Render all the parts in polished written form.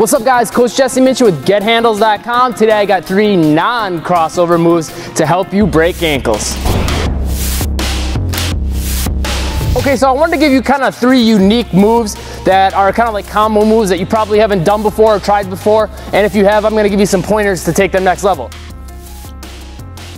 What's up guys, Coach Jesse Mitchell with GetHandles.com. Today I got three non-crossover moves to help you break ankles. Okay, so I wanted to give you kind of three unique moves that are kind of like combo moves that you probably haven't done before or tried before, and if you have, I'm going to give you some pointers to take them next level.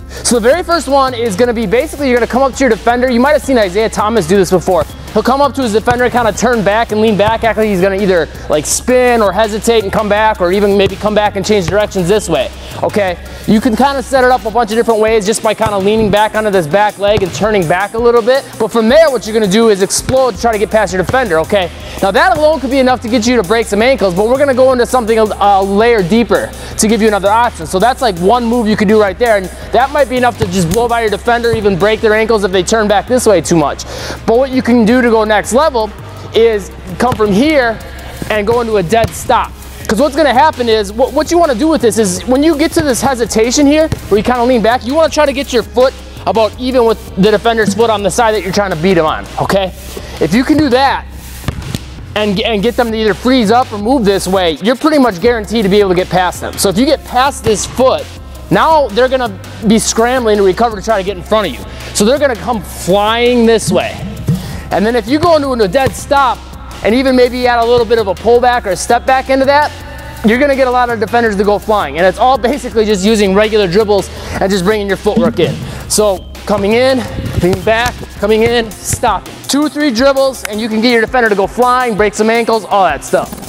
So the very first one is going to be basically you're going to come up to your defender. You might have seen Isaiah Thomas do this before. He'll come up to his defender, kind of turn back and lean back, act like he's going to either like spin or hesitate and come back, or even maybe come back and change directions this way. Okay, you can kind of set it up a bunch of different ways just by kind of leaning back onto this back leg and turning back a little bit. But from there, what you're going to do is explode to try to get past your defender. Okay, now that alone could be enough to get you to break some ankles, but we're going to go into something a layer deeper to give you another option. So that's like one move you could do right there, and that might be enough to just blow by your defender, even break their ankles if they turn back this way too much. But what you can do to go next level is come from here and go into a dead stop. Because what's going to happen is, what you want to do with this is when you get to this hesitation here where you kind of lean back, you want to try to get your foot about even with the defender's foot on the side that you're trying to beat him on. Okay, if you can do that and get them to either freeze up or move this way, you're pretty much guaranteed to be able to get past them. So if you get past this foot, now they're going to be scrambling to recover to try to get in front of you. So they're going to come flying this way. And then if you go into a dead stop and even maybe add a little bit of a pullback or a step back into that, you're going to get a lot of defenders to go flying. And it's all basically just using regular dribbles and just bringing your footwork in. So coming in, leaning back, coming in, stop. 2 or 3 dribbles and you can get your defender to go flying, break some ankles, all that stuff.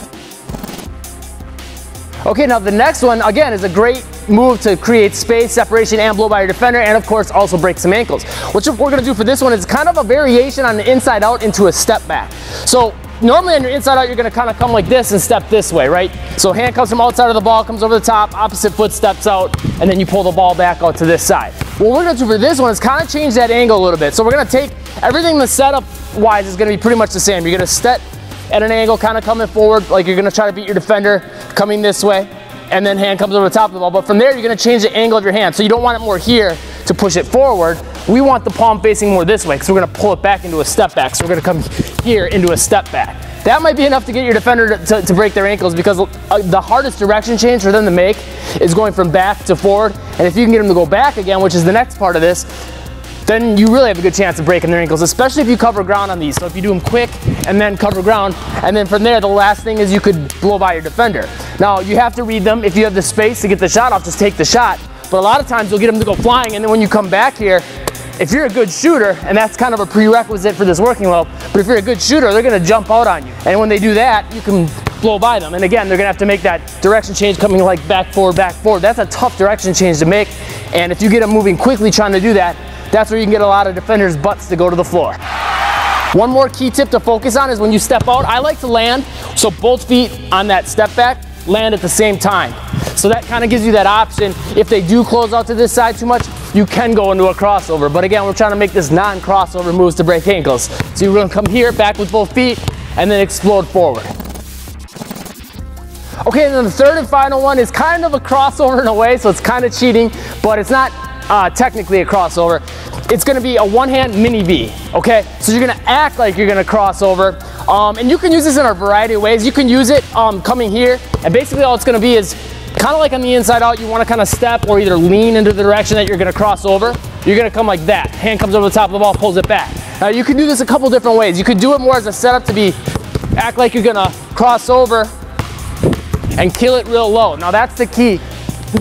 Okay, now the next one, again, is a great move to create space, separation, and blow by your defender, and of course also break some ankles. What we're going to do for this one is kind of a variation on the inside out into a step back. So normally on your inside out, you're going to kind of come like this and step this way, right? So hand comes from outside of the ball, comes over the top, opposite foot steps out, and then you pull the ball back out to this side. What we're going to do for this one is kind of change that angle a little bit. So we're going to take everything, the setup wise is going to be pretty much the same. You're going to step at an angle, kind of coming forward, like you're going to try to beat your defender, coming this way, and then hand comes over the top of the ball. But from there, you're going to change the angle of your hand. So you don't want it more here to push it forward. We want the palm facing more this way because we're going to pull it back into a step back. So we're going to come here into a step back. That might be enough to get your defender to break their ankles, because the hardest direction change for them to make is going from back to forward. And if you can get them to go back again, which is the next part of this, then you really have a good chance of breaking their ankles, especially if you cover ground on these. So if you do them quick and then cover ground, and then from there, the last thing is you could blow by your defender. Now, you have to read them. If you have the space to get the shot off, just take the shot. But a lot of times, you'll get them to go flying, and then when you come back here, if you're a good shooter, and that's kind of a prerequisite for this working well, but if you're a good shooter, they're going to jump out on you. And when they do that, you can blow by them. And again, they're going to have to make that direction change coming like back, forward, back, forward. That's a tough direction change to make, and if you get them moving quickly trying to do that, that's where you can get a lot of defenders' butts to go to the floor. One more key tip to focus on is when you step out, I like to land, so both feet on that step back, land at the same time. So that kind of gives you that option. If they do close out to this side too much, you can go into a crossover. But again, we're trying to make this non-crossover moves to break ankles. So you're going to come here, back with both feet, and then explode forward. Okay, and then the third and final one is kind of a crossover in a way, so it's kind of cheating, but it's not technically a crossover. It's going to be a one-hand mini V, okay? So you're going to act like you're going to cross over. And you can use this in a variety of ways. You can use it coming here, and basically all it's going to be is kind of like on the inside out, you want to kind of step or either lean into the direction that you're going to cross over. You're going to come like that. Hand comes over the top of the ball, pulls it back. Now you can do this a couple different ways. You could do it more as a setup to be, act like you're going to cross over and kill it real low. Now that's the key.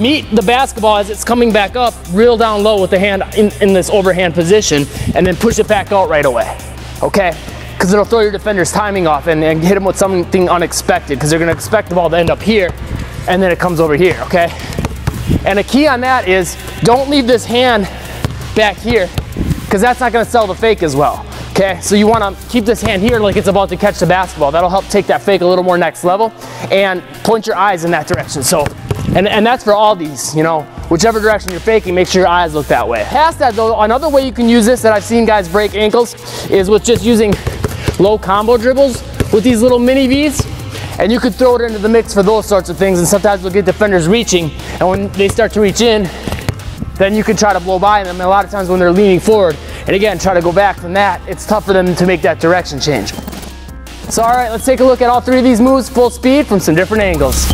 Meet the basketball as it's coming back up, reel down low with the hand in this overhand position, and then push it back out right away, okay? Because it'll throw your defender's timing off and hit them with something unexpected, because they're going to expect the ball to end up here, and then it comes over here, okay? And a key on that is don't leave this hand back here, because that's not going to sell the fake as well, okay? So you want to keep this hand here like it's about to catch the basketball. That'll help take that fake a little more next level, and point your eyes in that direction. So. And that's for all these, you know, whichever direction you're faking, make sure your eyes look that way. Past that though, another way you can use this that I've seen guys break ankles is with just using low combo dribbles with these little mini Vs, and you could throw it into the mix for those sorts of things, and sometimes we'll get defenders reaching, and when they start to reach in, then you can try to blow by them, and a lot of times when they're leaning forward, and again, try to go back from that, it's tough for them to make that direction change. So all right, let's take a look at all three of these moves full speed from some different angles.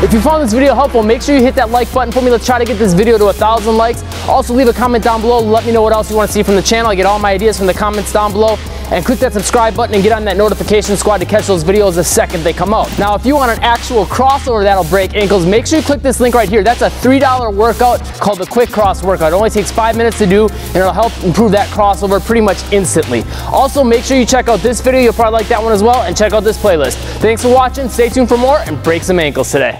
If you found this video helpful, make sure you hit that like button for me. Let's try to get this video to 1,000 likes. Also, leave a comment down below. Let me know what else you want to see from the channel. I get all my ideas from the comments down below. And click that subscribe button and get on that notification squad to catch those videos the second they come out. Now, if you want an actual crossover that'll break ankles, make sure you click this link right here. That's a $3 workout called the Quick Cross Workout. It only takes 5 minutes to do, and it'll help improve that crossover pretty much instantly. Also, make sure you check out this video. You'll probably like that one as well, and check out this playlist. Thanks for watching. Stay tuned for more, and break some ankles today.